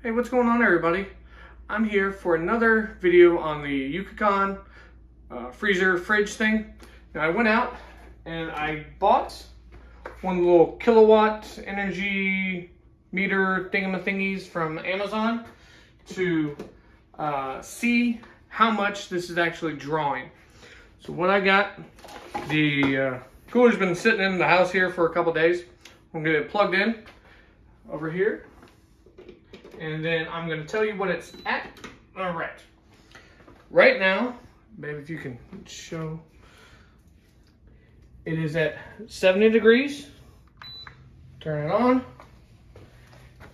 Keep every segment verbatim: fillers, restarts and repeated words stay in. Hey, what's going on, everybody? I'm here for another video on the Yokenon uh, freezer fridge thing. Now, I went out and I bought one little kilowatt energy meter thingamathingies from Amazon to uh, see how much this is actually drawing. So what I got, the uh, cooler's been sitting in the house here for a couple days. I'm gonna get it plugged in over here, and then I'm gonna tell you what it's at. All right, right now, maybe if you can show, it is at seventy degrees. Turn it on. It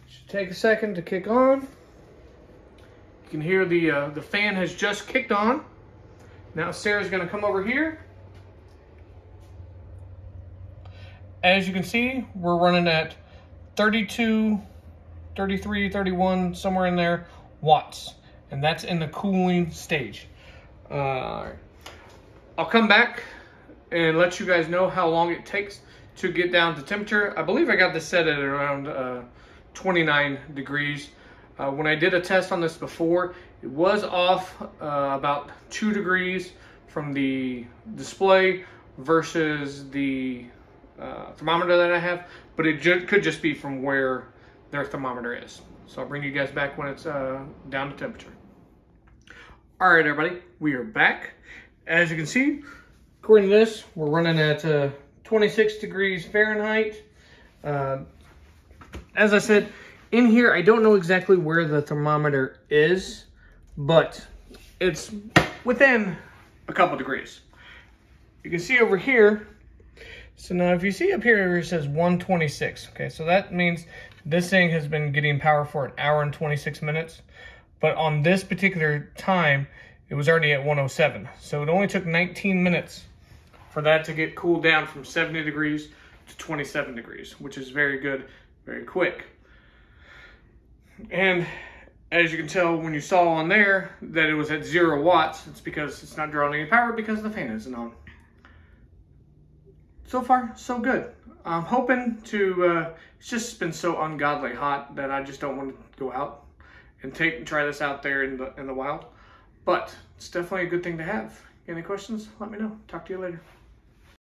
should take a second to kick on. You can hear the uh, the fan has just kicked on. Now Sarah's gonna come over here. As you can see, we're running at thirty-two, thirty-three, thirty-one, somewhere in there, watts. And that's in the cooling stage. Uh, all right. I'll come back and let you guys know how long it takes to get down to temperature. I believe I got this set at around uh, twenty-nine degrees. Uh, when I did a test on this before, it was off uh, about two degrees from the display versus the uh, thermometer that I have, but it ju could just be from where their thermometer is. So I'll bring you guys back when it's uh, down to temperature. All right, everybody, we are back. As you can see, according to this, we're running at uh, twenty-six degrees Fahrenheit. Uh, as I said, in here, I don't know exactly where the thermometer is, but it's within a couple degrees. You can see over here. So now if you see up here, it says one twenty-six. Okay, so that means this thing has been getting power for an hour and twenty-six minutes. But on this particular time, it was already at one oh seven. So it only took nineteen minutes for that to get cooled down from seventy degrees to twenty-seven degrees, which is very good, very quick. And as you can tell, when you saw on there that it was at zero watts, it's because it's not drawing any power because the fan isn't on. So far, so good. I'm hoping to, uh, it's just been so ungodly hot that I just don't want to go out and take try this out there in the, in the wild. But it's definitely a good thing to have. Any questions? Let me know. Talk to you later.